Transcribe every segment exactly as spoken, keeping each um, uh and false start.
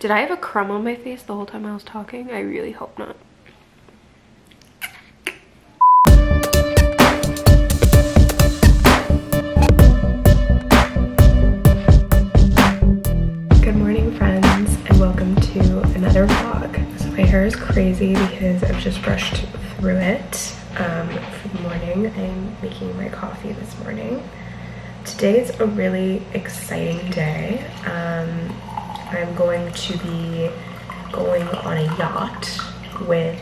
Did I have a crumb on my face the whole time I was talking? I really hope not. Good morning, friends, and welcome to another vlog. So my hair is crazy because I've just brushed through it um, for the morning. I'm making my coffee this morning. Today is a really exciting day. Um, I'm going to be going on a yacht with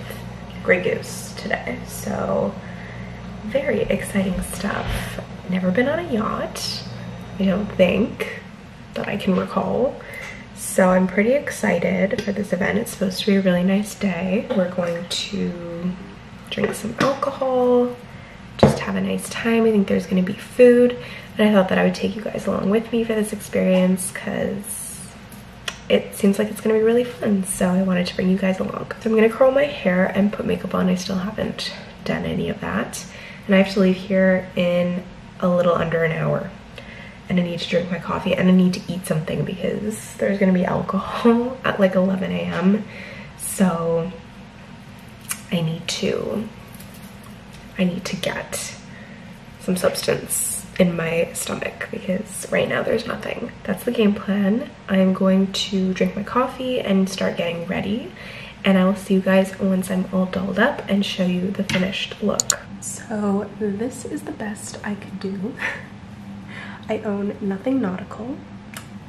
Grey Goose today. So very exciting stuff. Never been on a yacht, I don't think, that I can recall. So I'm pretty excited for this event. It's supposed to be a really nice day. We're going to drink some alcohol, just have a nice time. I think there's gonna be food. And I thought that I would take you guys along with me for this experience because it seems like it's gonna be really fun. So I wanted to bring you guys along. So I'm gonna curl my hair and put makeup on. I still haven't done any of that. And I have to leave here in a little under an hour. And I need to drink my coffee and I need to eat something because there's gonna be alcohol at like eleven A M So I need to, I need to get some substance in my stomach because right now there's nothing. That's the game plan. I'm going to drink my coffee and start getting ready, and I will see you guys once I'm all dolled up and show you the finished look. So this is the best I could do. I own nothing nautical,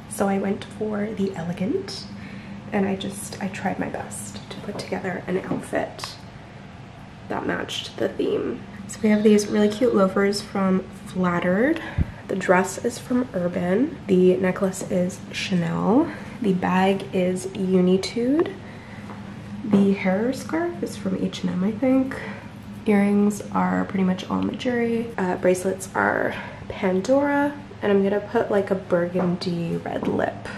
so I went for the elegant, and I just I tried my best to put together an outfit that matched the theme. So we have these really cute loafers from Flattered. The dress is from Urban. The necklace is Chanel. The bag is Unitude. The hair scarf is from H and M, I think. Earrings are pretty much all Mejuri. Uh, bracelets are Pandora. And I'm gonna put like a burgundy red lip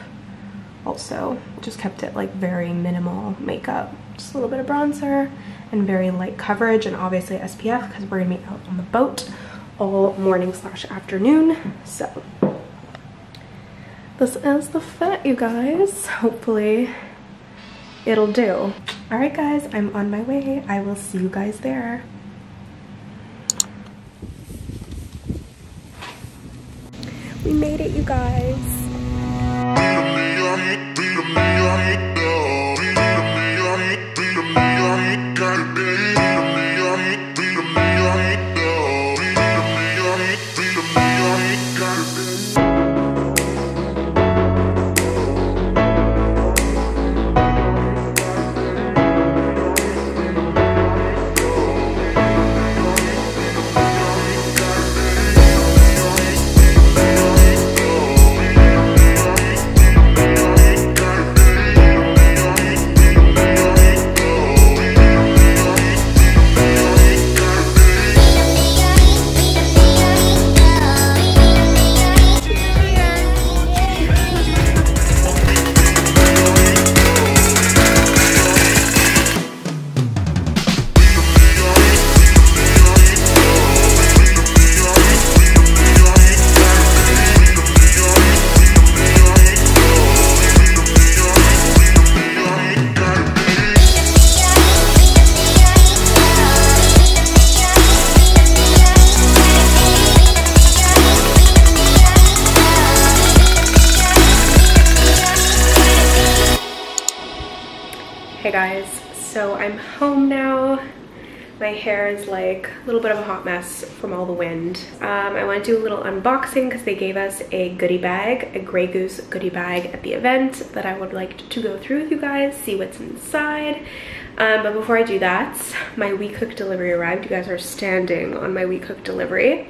also. Just kept it like very minimal makeup. Just a little bit of bronzer and very light coverage, and obviously S P F because we're gonna be out on the boat all morning slash afternoon. So this is the fit, you guys. Hopefully it'll do. All right, guys, I'm on my way. I will see you guys there. We made it, you guys. My hair is like a little bit of a hot mess from all the wind. Um, I want to do a little unboxing because they gave us a goodie bag, a Grey Goose goodie bag at the event that I would like to go through with you guys, see what's inside. Um, but before I do that, my WeCook delivery arrived. You guys are standing on my WeCook delivery,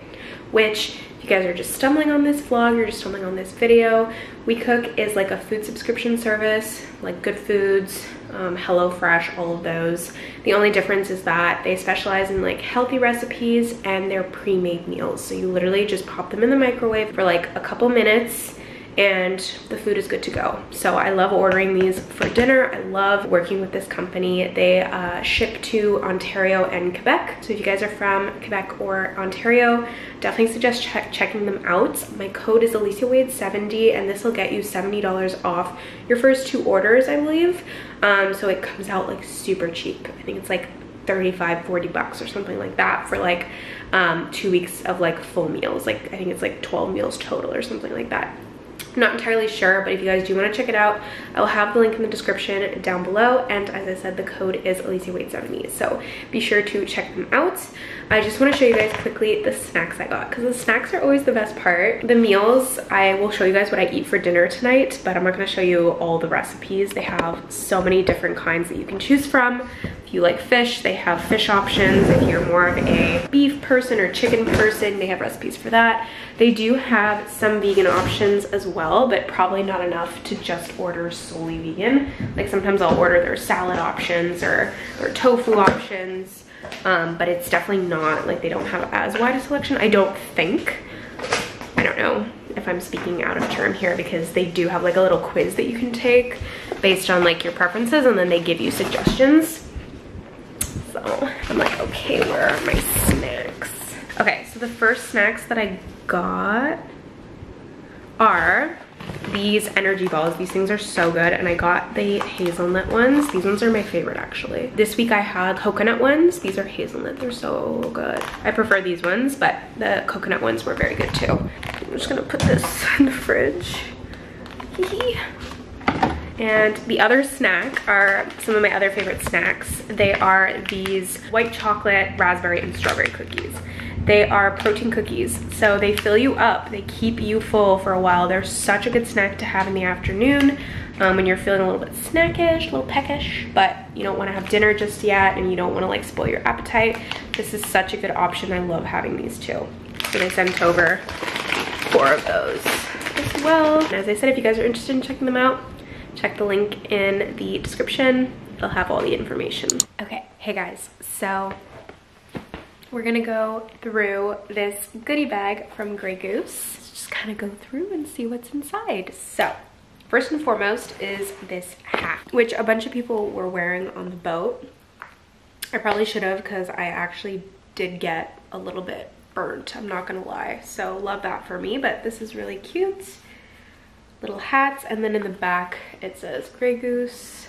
which if you guys are just stumbling on this vlog, you're just stumbling on this video. WeCook is like a food subscription service, like Good Foods, um, HelloFresh, all of those. The only difference is that they specialize in like healthy recipes and they're pre-made meals. So you literally just pop them in the microwave for like a couple minutes and the food is good to go. So I love ordering these for dinner. I love working with this company. They uh, ship to Ontario and Quebec. So if you guys are from Quebec or Ontario, definitely suggest check checking them out. My code is Alicia Wade seventy, and this will get you seventy dollars off your first two orders, I believe. Um, so it comes out like super cheap. I think it's like thirty-five, forty bucks or something like that for like um, two weeks of like full meals. Like I think it's like twelve meals total or something like that. I'm not entirely sure, but if you guys do want to check it out, I will have the link in the description down below. And as I said, the code is Alicia Wade seventy, so be sure to check them out. I just want to show you guys quickly the snacks I got, because the snacks are always the best part. The meals, I will show you guys what I eat for dinner tonight, but I'm not going to show you all the recipes. They have so many different kinds that you can choose from. If you like fish, they have fish options. If you're more of a beef person or chicken person, they have recipes for that. They do have some vegan options as well, but probably not enough to just order solely vegan. Like sometimes I'll order their salad options or their tofu options, um, but it's definitely not, like they don't have as wide a selection, I don't think. I don't know if I'm speaking out of term here, because they do have like a little quiz that you can take based on like your preferences, and then they give you suggestions. So I'm like, okay, where are my snacks? Okay, so the first snacks that I got are these energy balls. These things are so good, and I got the hazelnut ones. These ones are my favorite, actually. This week I had coconut ones. These are hazelnut, they're so good. I prefer these ones, but the coconut ones were very good too. I'm just gonna put this in the fridge. And the other snack are some of my other favorite snacks. They are these white chocolate, raspberry, and strawberry cookies. They are protein cookies, so they fill you up. They keep you full for a while. They're such a good snack to have in the afternoon um, when you're feeling a little bit snackish, a little peckish, but you don't wanna have dinner just yet and you don't wanna like spoil your appetite. This is such a good option. I love having these too. So they sent over four of those as well. And as I said, if you guys are interested in checking them out, check the link in the description. It'll have all the information. Okay, hey guys, so we're gonna go through this goodie bag from Grey Goose. Let's just kind of go through and see what's inside. So first and foremost is this hat, which a bunch of people were wearing on the boat. I probably should have, because I actually did get a little bit burnt, I'm not gonna lie. So love that for me, but this is really cute. Little hats, and then in the back it says Grey Goose.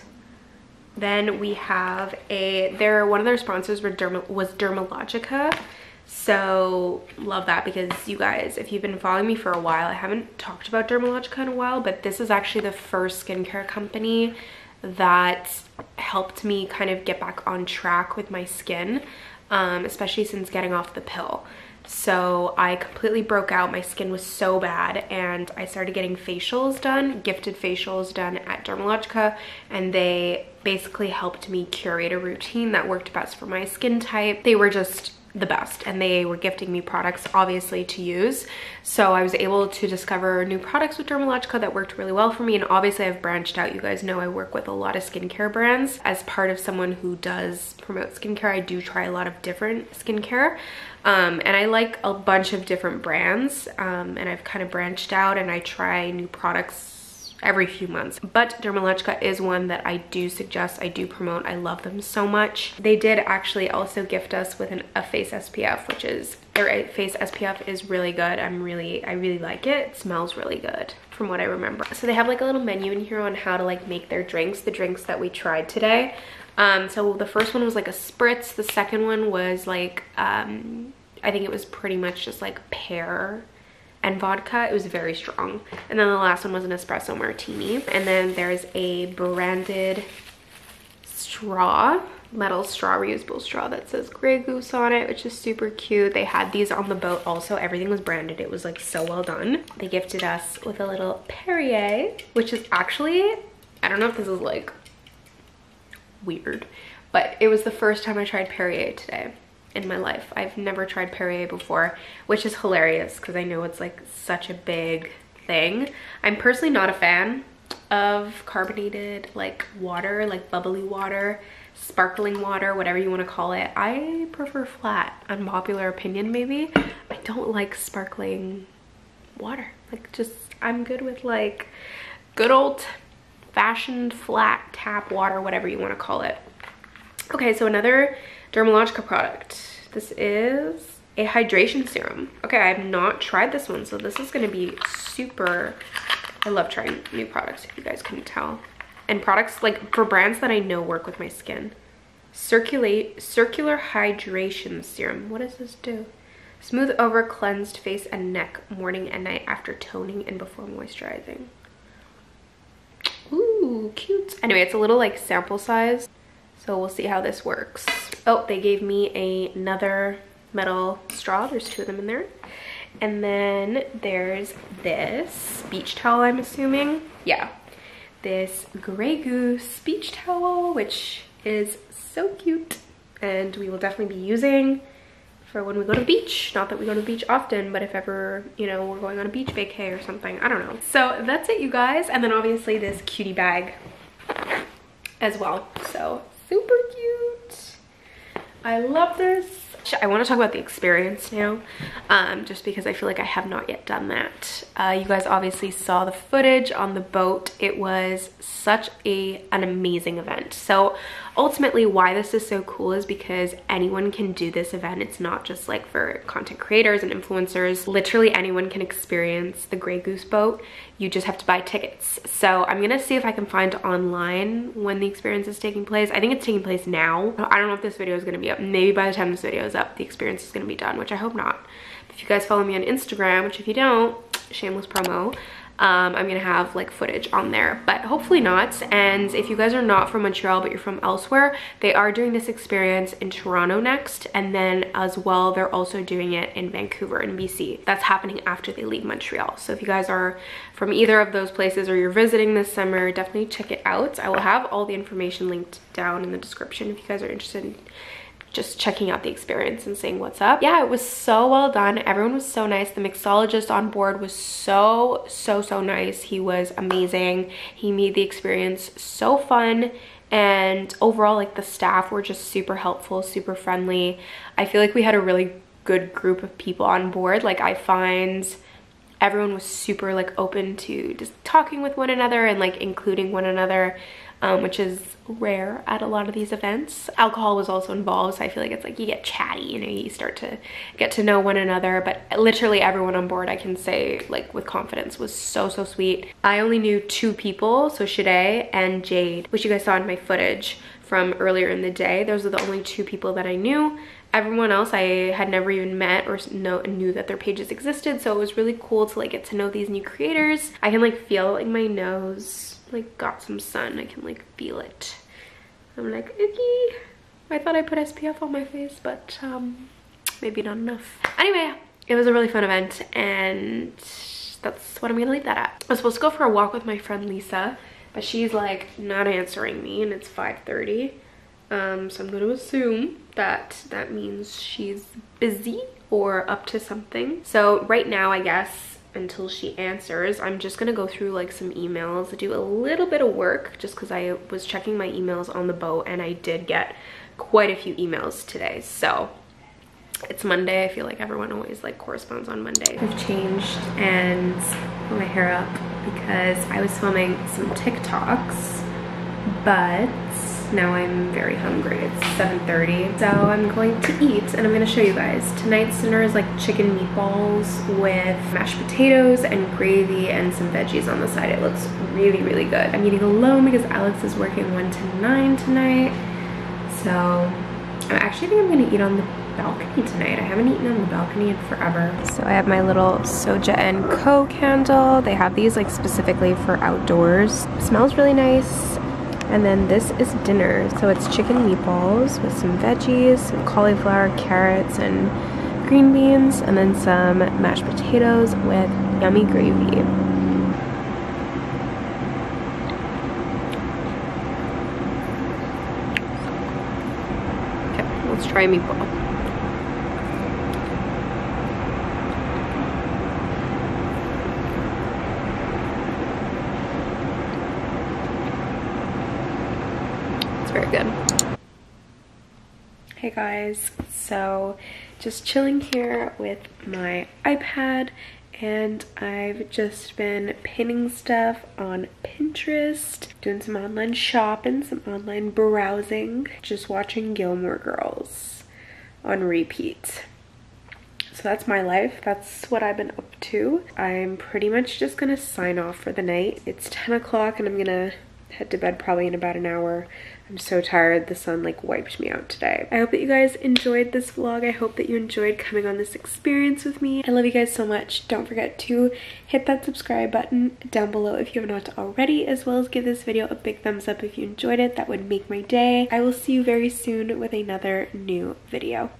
Then we have a, their, one of their sponsors were Derma, was Dermalogica, so love that, because you guys, if you've been following me for a while, I haven't talked about Dermalogica in a while, but this is actually the first skincare company that helped me kind of get back on track with my skin, um, especially since getting off the pill. So I completely broke out, my skin was so bad, and I started getting facials done, gifted facials done at Dermalogica, and they basically helped me curate a routine that worked best for my skin type. They were just the best, and they were gifting me products obviously to use, so I was able to discover new products with Dermalogica that worked really well for me. And obviously I've branched out, you guys know I work with a lot of skincare brands. As part of someone who does promote skincare, I do try a lot of different skincare, um, and I like a bunch of different brands, um, and I've kind of branched out and I try new products every few months, but Dermalogica is one that I do suggest, I do promote, I love them so much. They did actually also gift us with an, a face S P F, which is, their face S P F is really good. I'm really, I really like it. It smells really good from what I remember. So they have like a little menu in here on how to like make their drinks, the drinks that we tried today. Um, so the first one was like a spritz. The second one was like, um, I think it was pretty much just like pear and vodka. It was very strong. And then the last one was an espresso martini. And then there's a branded straw, metal straw, reusable straw that says Grey Goose on it, which is super cute. They had these on the boat also. Everything was branded. It was like so well done. They gifted us with a little Perrier, which is actually, I don't know if this is like weird, but it was the first time I tried Perrier today in my life. I've never tried Perrier before, which is hilarious because I know it's like such a big thing. I'm personally not a fan of carbonated like water, like bubbly water, sparkling water, whatever you want to call it. I prefer flat. Unpopular opinion maybe. I don't like sparkling water. Like just, I'm good with like good old fashioned flat tap water, whatever you want to call it. Okay, so another Dermalogica product. This is a hydration serum. Okay, I have not tried this one, so this is going to be super... I love trying new products, if you guys couldn't tell. And products like for brands that I know work with my skin. Circulate circular hydration serum. What does this do? Smooth over cleansed face and neck morning and night after toning and before moisturizing. Ooh, cute. Anyway, it's a little like sample size, so we'll see how this works. Oh, they gave me a, another metal straw. There's two of them in there. And then there's this beach towel, I'm assuming. Yeah, this Grey Goose beach towel, which is so cute. And we will definitely be using for when we go to the beach. Not that we go to the beach often, but if ever, you know, we're going on a beach vacay or something, I don't know. So that's it, you guys. And then obviously this cutie bag as well. So super cute. I love this. I want to talk about the experience now, um, just because I feel like I have not yet done that. Uh, you guys obviously saw the footage on the boat. It was such a, an amazing event. So ultimately why this is so cool is because anyone can do this event. It's not just like for content creators and influencers. Literally anyone can experience the Grey Goose boat. You just have to buy tickets. So I'm gonna see if I can find online when the experience is taking place. I think it's taking place now. I don't know if this video is gonna be up. Maybe by the time this video is up, the experience is gonna be done, which I hope not. If you guys follow me on Instagram, which if you don't, shameless promo, um, I'm gonna have like footage on there, but hopefully not. And if you guys are not from Montreal, but you're from elsewhere, they are doing this experience in Toronto next. And then as well, they're also doing it in Vancouver in B C. That's happening after they leave Montreal. So if you guys are from either of those places or you're visiting this summer, definitely check it out. I will have all the information linked down in the description if you guys are interested in just checking out the experience and saying what's up. Yeah, it was so well done. Everyone was so nice. The mixologist on board was so, so, so nice. He was amazing. He made the experience so fun. And overall, like the staff were just super helpful, super friendly. I feel like we had a really good group of people on board. Like I find everyone was super like open to just talking with one another and like including one another. Um, which is rare at a lot of these events. Alcohol was also involved, so I feel like it's like you get chatty, you know, you start to get to know one another, but literally everyone on board, I can say like with confidence, was so, so sweet. I only knew two people, so Shade and Jade, which you guys saw in my footage from earlier in the day. Those are the only two people that I knew. Everyone else I had never even met or know, knew that their pages existed, so it was really cool to like get to know these new creators. I can like feel like my nose like got some sun. I can like feel it. I'm like, icky. I thought I put S P F on my face, but um, maybe not enough. Anyway, it was a really fun event and that's what I'm gonna leave that at. I was supposed to go for a walk with my friend Lisa, but she's like not answering me and it's five thirty. Um, so I'm gonna assume that that means she's busy or up to something. So right now, I guess, until she answers, I'm just gonna go through like some emails, do a little bit of work just because I was checking my emails on the boat and I did get quite a few emails today. So it's Monday. I feel like everyone always like corresponds on Monday. I've changed and put my hair up because I was filming some TikToks, but now I'm very hungry. It's seven thirty, so I'm going to eat and I'm going to show you guys. Tonight's dinner is like chicken meatballs with mashed potatoes and gravy and some veggies on the side. It looks really, really good. I'm eating alone because Alex is working one to nine tonight, so I actually think I'm going to eat on the balcony tonight. I haven't eaten on the balcony in forever. So I have my little Soja and Co candle. They have these like specifically for outdoors. It smells really nice. And then this is dinner. So it's chicken meatballs with some veggies, some cauliflower, carrots, and green beans, and then some mashed potatoes with yummy gravy. Okay, let's try a meatball. Very good. Hey guys, so just chilling here with my iPad and I've just been pinning stuff on Pinterest, doing some online shopping, some online browsing, just watching Gilmore Girls on repeat. So that's my life. That's what I've been up to. I'm pretty much just gonna sign off for the night. It's ten o'clock and I'm gonna head to bed probably in about an hour. I'm so tired. The sun like wiped me out today. I hope that you guys enjoyed this vlog. I hope that you enjoyed coming on this experience with me. I love you guys so much. Don't forget to hit that subscribe button down below if you have not already, as well as give this video a big thumbs up if you enjoyed it. That would make my day. I will see you very soon with another new video.